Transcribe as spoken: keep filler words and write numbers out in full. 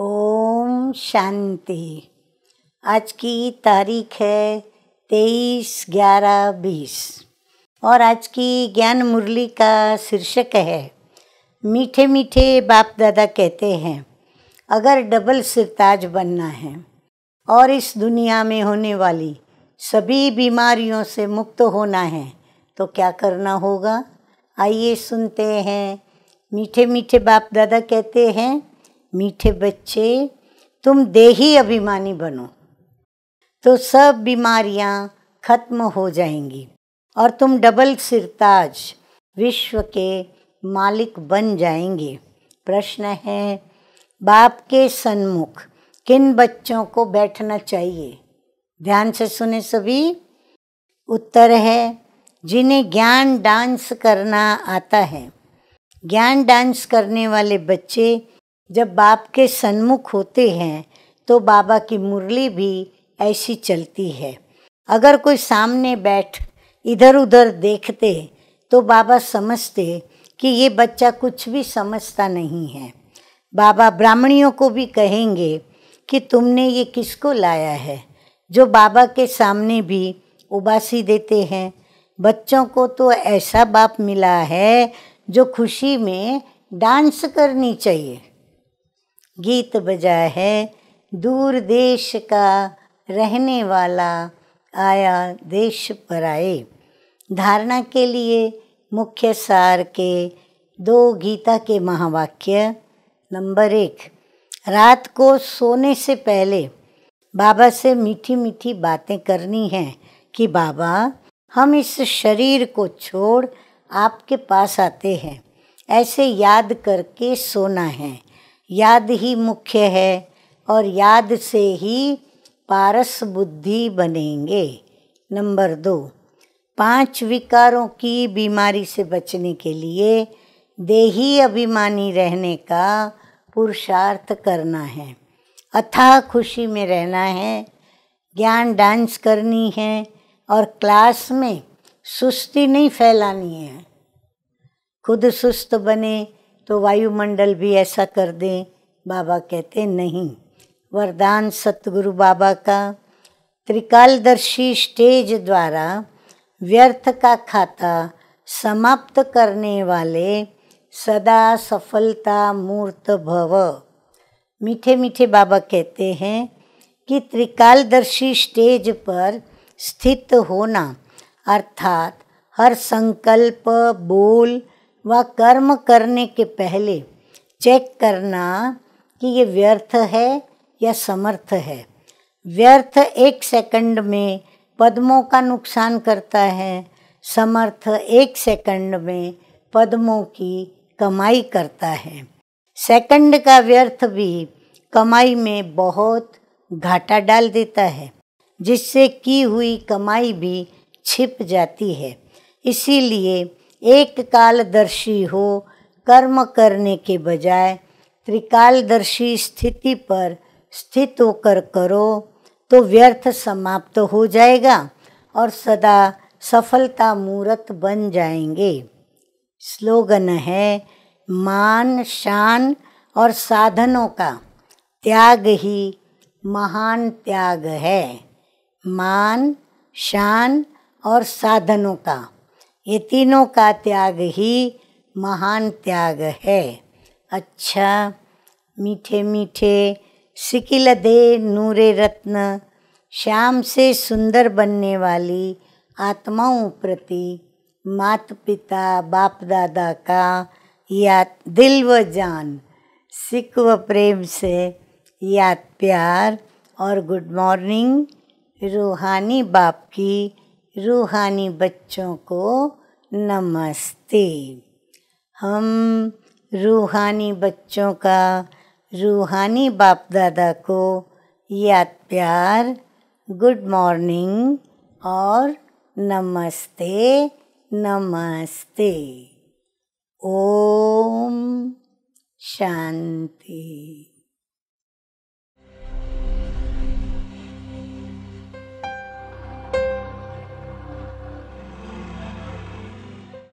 ओम शांति। आज की तारीख है तेईस ग्यारह बीस और आज की ज्ञान मुरली का शीर्षक है मीठे मीठे बाप दादा कहते हैं अगर डबल सिरताज बनना है और इस दुनिया में होने वाली सभी बीमारियों से मुक्त होना है तो क्या करना होगा। आइए सुनते हैं। मीठे मीठे बाप दादा कहते हैं, मीठे बच्चे तुम देही अभिमानी बनो तो सब बीमारियां खत्म हो जाएंगी और तुम डबल सिरताज विश्व के मालिक बन जाएंगे। प्रश्न है, बाप के सन्मुख किन बच्चों को बैठना चाहिए? ध्यान से सुने सभी। उत्तर है, जिन्हें ज्ञान डांस करना आता है। ज्ञान डांस करने वाले बच्चे जब बाप के सन्मुख होते हैं तो बाबा की मुरली भी ऐसी चलती है। अगर कोई सामने बैठ इधर उधर देखते तो बाबा समझते कि ये बच्चा कुछ भी समझता नहीं है। बाबा ब्राह्मणियों को भी कहेंगे कि तुमने ये किसको लाया है, जो बाबा के सामने भी उबासी देते हैं। बच्चों को तो ऐसा बाप मिला है जो खुशी में डांस करनी चाहिए। गीत बजा है, दूर देश का रहने वाला आया देश पर आए। धारणा के लिए मुख्य सार के दो गीता के महावाक्य। नंबर एक, रात को सोने से पहले बाबा से मीठी मीठी बातें करनी है कि बाबा हम इस शरीर को छोड़ आपके पास आते हैं, ऐसे याद करके सोना है। याद ही मुख्य है और याद से ही पारस बुद्धि बनेंगे। नंबर दो, पांच विकारों की बीमारी से बचने के लिए देही अभिमानी रहने का पुरुषार्थ करना है। अथाह खुशी में रहना है, ज्ञान डांस करनी है और क्लास में सुस्ती नहीं फैलानी है। खुद सुस्त बने तो वायुमंडल भी ऐसा कर दें, बाबा कहते नहीं। वरदान सतगुरु बाबा का त्रिकालदर्शी स्टेज द्वारा व्यर्थ का खाता समाप्त करने वाले सदा सफलता मूर्त भव। मीठे मीठे बाबा कहते हैं कि त्रिकालदर्शी स्टेज पर स्थित होना अर्थात हर संकल्प, बोल वह कर्म करने के पहले चेक करना कि ये व्यर्थ है या समर्थ है। व्यर्थ एक सेकंड में पद्मों का नुकसान करता है, समर्थ एक सेकंड में पद्मों की कमाई करता है। सेकंड का व्यर्थ भी कमाई में बहुत घाटा डाल देता है, जिससे की हुई कमाई भी छिप जाती है। इसीलिए एक कालदर्शी हो कर्म करने के बजाय त्रिकालदर्शी स्थिति पर स्थित होकर करो तो व्यर्थ समाप्त हो जाएगा और सदा सफलता मूर्त बन जाएंगे। स्लोगन है, मान, शान और साधनों का त्याग ही महान त्याग है। मान, शान और साधनों का, ये तीनों का त्याग ही महान त्याग है। अच्छा, मीठे मीठे सिकिल दे नूरे रत्न श्याम से सुंदर बनने वाली आत्माओं प्रति माता पिता बाप दादा का याद दिल व जान, सिक व प्रेम से याद प्यार और गुड मॉर्निंग। रूहानी बाप की रूहानी बच्चों को नमस्ते। हम रूहानी बच्चों का रूहानी बाप दादा को याद प्यार, गुड मॉर्निंग और नमस्ते नमस्ते। ओम शांति।